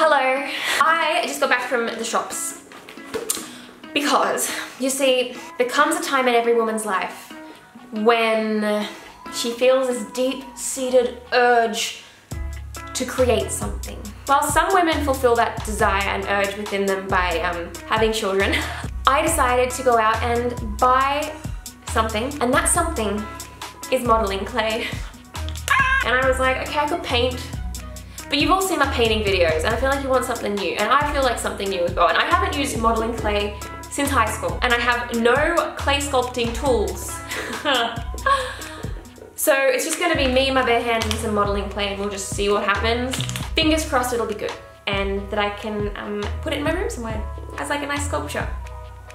Hello. I just got back from the shops because, you see, there comes a time in every woman's life when she feels this deep-seated urge to create something. While some women fulfill that desire and urge within them by having children, I decided to go out and buy something, and that something is modeling clay. And I was like, okay, I could paint, but you've all seen my painting videos and I feel like you want something new, and I feel like something new as well. And I haven't used modeling clay since high school, and I have no clay sculpting tools. So it's just gonna be me, my bare hands, and some modeling clay, and we'll just see what happens. Fingers crossed it'll be good, and that I can put it in my room somewhere as like a nice sculpture,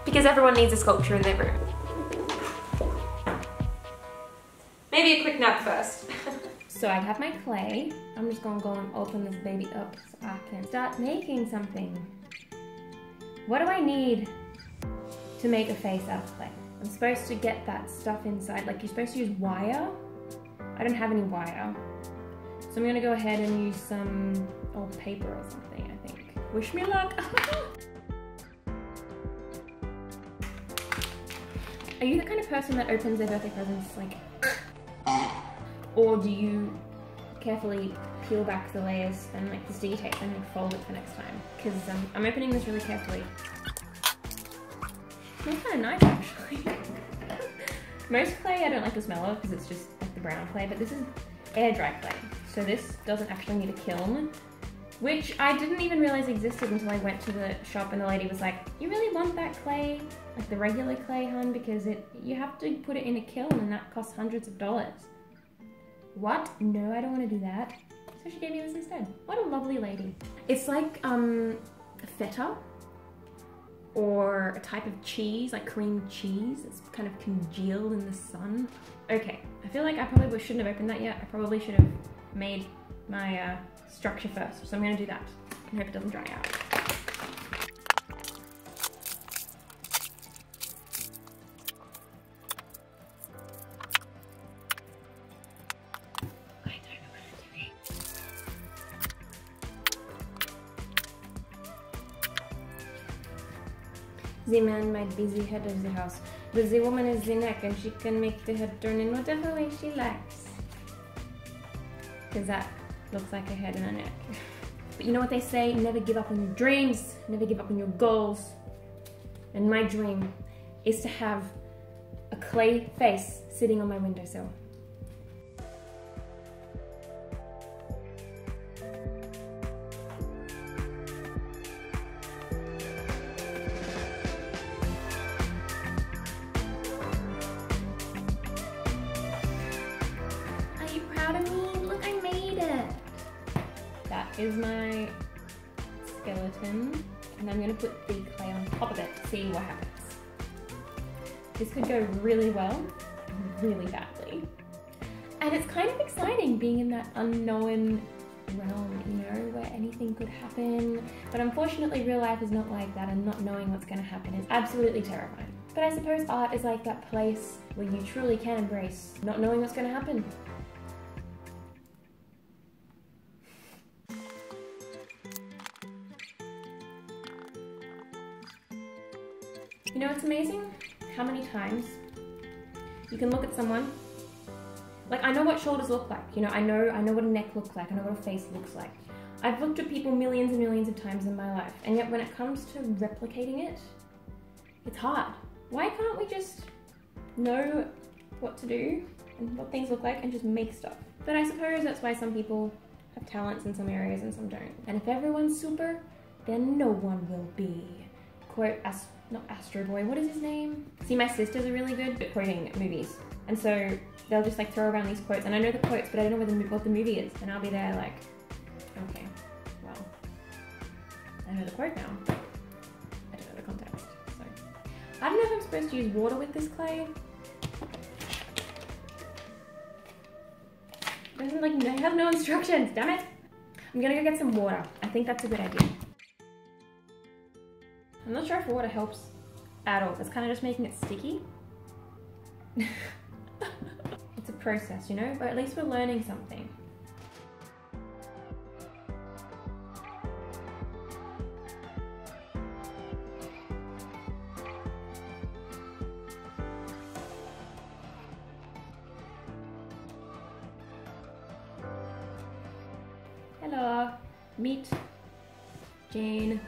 because everyone needs a sculpture in their room. Maybe a quick nap first. So I have my clay. I'm just gonna go and open this baby up so I can start making something. What do I need to make a face out of clay? I'm supposed to get that stuff inside. Like, you're supposed to use wire. I don't have any wire. So I'm gonna go ahead and use some old paper or something, I think. Wish me luck. Are you the kind of person that opens their birthday presents like, or do you carefully peel back the layers and like the sticky tape and fold it for next time? Because I'm opening this really carefully. Smells kind of nice, actually. Most clay I don't like the smell of because it's just like the brown clay, but this is air dry clay. So this doesn't actually need a kiln, which I didn't even realize existed until I went to the shop and the lady was like, you really want that clay, like the regular clay, hun, because you have to put it in a kiln and that costs hundreds of dollars. What? No, I don't want to do that. So she gave me this instead. What a lovely lady. It's like feta or a type of cheese, like cream cheese. It's kind of congealed in the sun. Okay, I feel like I probably shouldn't have opened that yet. I probably should have made my structure first. So I'm gonna do that and hope it doesn't dry out. The man might be the head of the house, but the woman is the neck, and she can make the head turn in whatever way she likes. Because that looks like a head and a neck. But you know what they say, never give up on your dreams, never give up on your goals. And my dream is to have a clay face sitting on my windowsill. Is my skeleton, and I'm gonna put the clay on top of it, see what happens. This could go really well, really badly. And it's kind of exciting being in that unknown realm, you know, where anything could happen. But unfortunately, real life is not like that, and not knowing what's gonna happen is absolutely terrifying. But I suppose art is like that place where you truly can embrace not knowing what's gonna happen. You know, it's amazing how many times you can look at someone, like I know what shoulders look like, you know, I know what a neck looks like, I know what a face looks like. I've looked at people millions and millions of times in my life, and yet when it comes to replicating it, it's hard. Why can't we just know what to do and what things look like and just make stuff? But I suppose that's why some people have talents in some areas and some don't. And if everyone's super, then no one will be. Quote, not Astro Boy, what is his name? See, my sisters are really good at quoting movies, and so they'll just like throw around these quotes, and I know the quotes, but I don't know what the movie is, and I'll be there like, okay, well, I know the quote now. I don't know the context, so. I don't know if I'm supposed to use water with this clay. It doesn't like, I have no instructions, damn it. I'm gonna go get some water. I think that's a good idea. I'm not sure if water helps at all. It's kind of just making it sticky. It's a process, you know, or at least we're learning something. and meet Jane.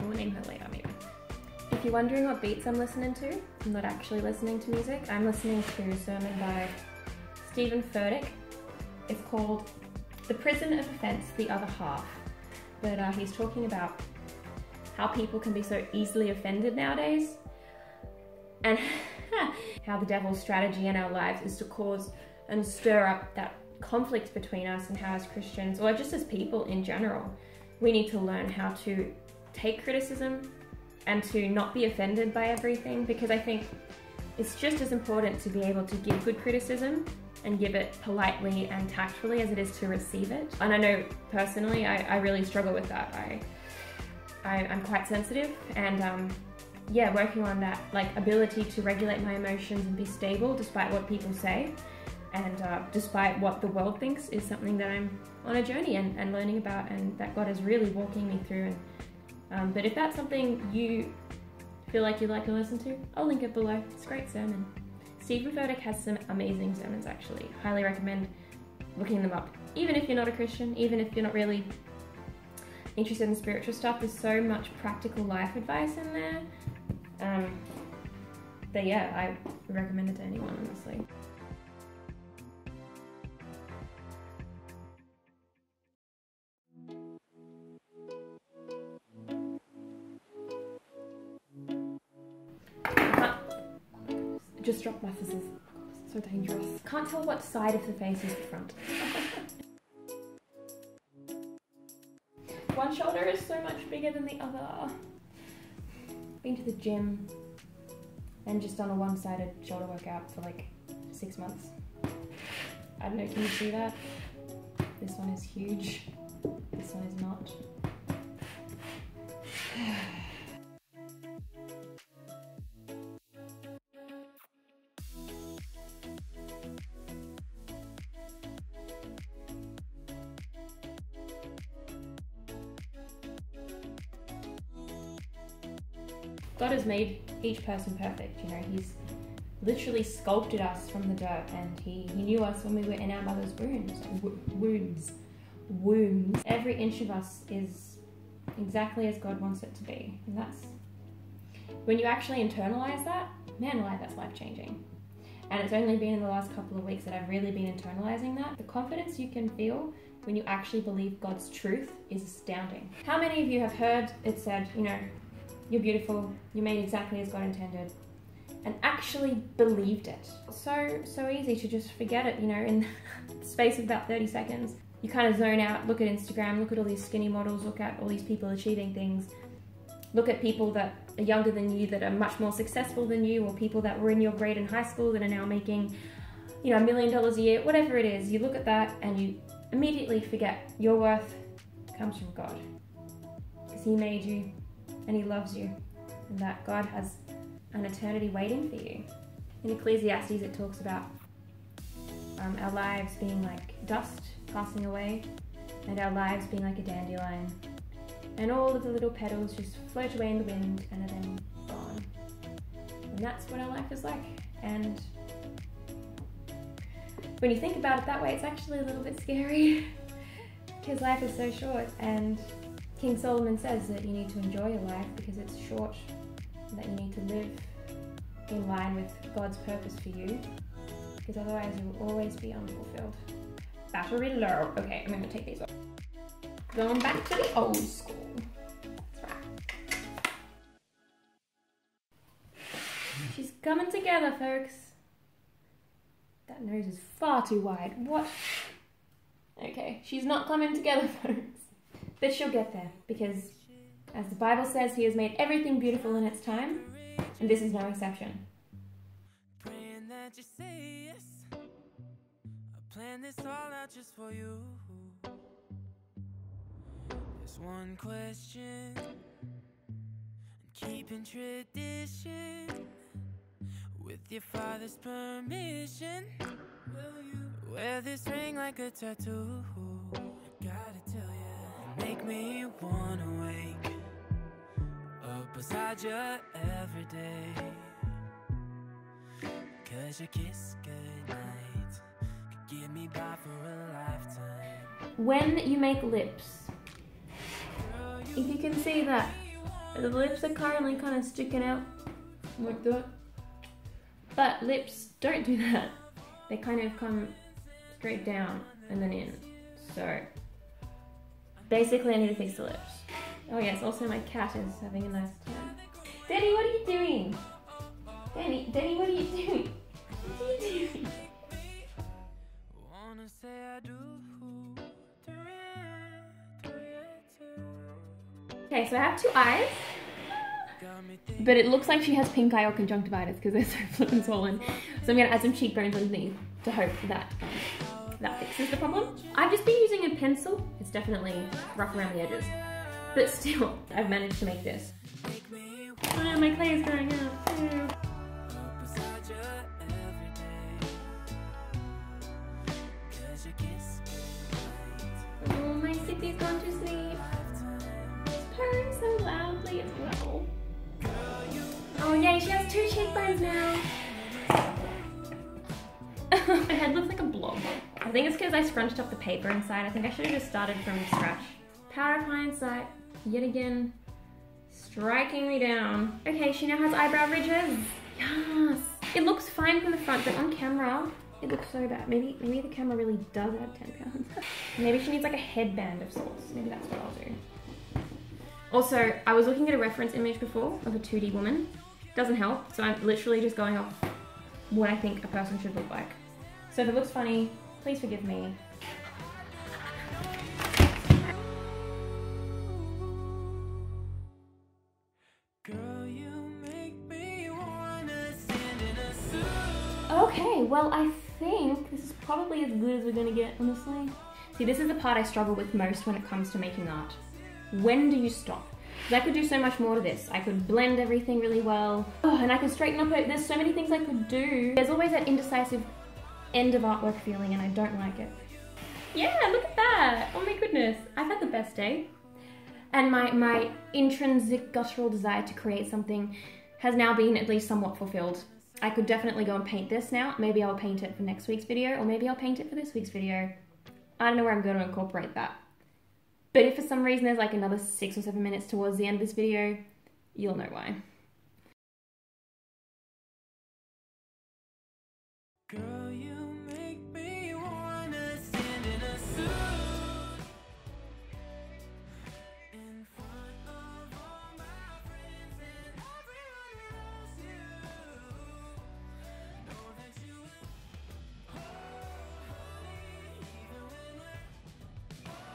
We'll name her later, maybe. If you're wondering what beats I'm listening to, I'm not actually listening to music. I'm listening to a sermon by Steven Furtick. It's called The Prison of Offense, The Other Half. But he's talking about how people can be so easily offended nowadays, and how the devil's strategy in our lives is to cause and stir up that conflict between us, and how as Christians, or just as people in general, we need to learn how to take criticism and to not be offended by everything, because I think it's just as important to be able to give good criticism and give it politely and tactfully as it is to receive it. And I know personally I really struggle with that. I'm quite sensitive, and yeah, working on that ability to regulate my emotions and be stable despite what people say and despite what the world thinks is something that I'm on a journey and learning about, and that God is really walking me through. And but if that's something you feel like you'd like to listen to, I'll link it below. It's a great sermon. Steven Furtick has some amazing sermons, actually. Highly recommend looking them up. Even if you're not a Christian, even if you're not really interested in spiritual stuff, there's so much practical life advice in there. But yeah, I would recommend it to anyone, honestly. Just dropped my scissors. So dangerous. Can't tell what side of the face is the front. One shoulder is so much bigger than the other. Been to the gym and just done a one-sided shoulder workout for like 6 months. I don't know, can you see that? This one is huge. This one is not. God has made each person perfect, you know. He's literally sculpted us from the dirt, and he knew us when we were in our mother's wombs. Every inch of us is exactly as God wants it to be. And that's, when you actually internalize that, man alive, that's life-changing. And it's only been in the last couple of weeks that I've really been internalizing that. The confidence you can feel when you actually believe God's truth is astounding. How many of you have heard it said, you know, you're beautiful, you're made exactly as God intended, and actually believed it? So easy to just forget it, you know, in the space of about 30 seconds. You kind of zone out, look at Instagram, look at all these skinny models, look at all these people achieving things, look at people that are younger than you, that are much more successful than you, or people that were in your grade in high school that are now making, you know, $1 million a year, whatever it is. You look at that and you immediately forget your worth comes from God, because He made you, and He loves you, and that God has an eternity waiting for you. In Ecclesiastes, it talks about our lives being like dust passing away, and our lives being like a dandelion, and all of the little petals just float away in the wind and are then gone. And that's what our life is like. And when you think about it that way, it's actually a little bit scary, because life is so short. And King Solomon says that you need to enjoy your life because it's short, and that you need to live in line with God's purpose for you, because otherwise you will always be unfulfilled. Battery low. Okay, I'm going to take these off. Going back to the old school. That's right. She's coming together, folks. That nose is far too wide. What? Okay, she's not coming together, folks. But she'll get there, because as the Bible says, He has made everything beautiful in its time, and this is no exception. Praying that you say yes. I plan this all out just for you. There's one question, and keeping tradition with your father's permission. Will you wear this ring like a tattoo? I gotta tell you. Make me wanna wake up beside you every day, 'cause your kiss goodnight could get me by for a lifetime. When you make lips, if you can see that, the lips are currently kind of sticking out like that. But lips don't do that. They kind of come straight down and then in. So basically I need to fix the lips. Oh yes, also my cat is having a nice time. Danny, what are you doing? Danny, what are you doing? What are you doing? Okay, so I have two eyes, but it looks like she has pink eye or conjunctivitis because they're so flippin' swollen. So I'm gonna add some cheekbones underneath to hope that that fixes the problem. I've just been using a pencil. It's definitely rough around the edges, but still, I've managed to make this. Oh, my clay is going out too. Oh, my sippy's gone to sleep. So loudly as well. Oh yay, she has two cheekbones now. My head looks like a blob. I think it's because I scrunched up the paper inside. I think I should have just started from scratch. Power of hindsight, yet again, striking me down. Okay, she now has eyebrow ridges. Yes! It looks fine from the front, but on camera, it looks so bad. Maybe the camera really does add 10 pounds. Maybe she needs like a headband of sorts. Maybe that's what I'll do. Also, I was looking at a reference image before of a 2D woman. Doesn't help, so I'm literally just going off what I think a person should look like. So if it looks funny, please forgive me. Okay, well I think this is probably as good as we're gonna get, honestly. See, this is the part I struggle with most when it comes to making art. When do you stop? Because I could do so much more to this. I could blend everything really well. Oh, and I could straighten up. There's so many things I could do. There's always that indecisive end of artwork feeling and I don't like it. Yeah, look at that. Oh my goodness. I've had the best day. And my intrinsic guttural desire to create something has now been at least somewhat fulfilled. I could definitely go and paint this now. Maybe I'll paint it for next week's video or maybe I'll paint it for this week's video. I don't know where I'm going to incorporate that. But if for some reason there's like another 6 or 7 minutes towards the end of this video, you'll know why.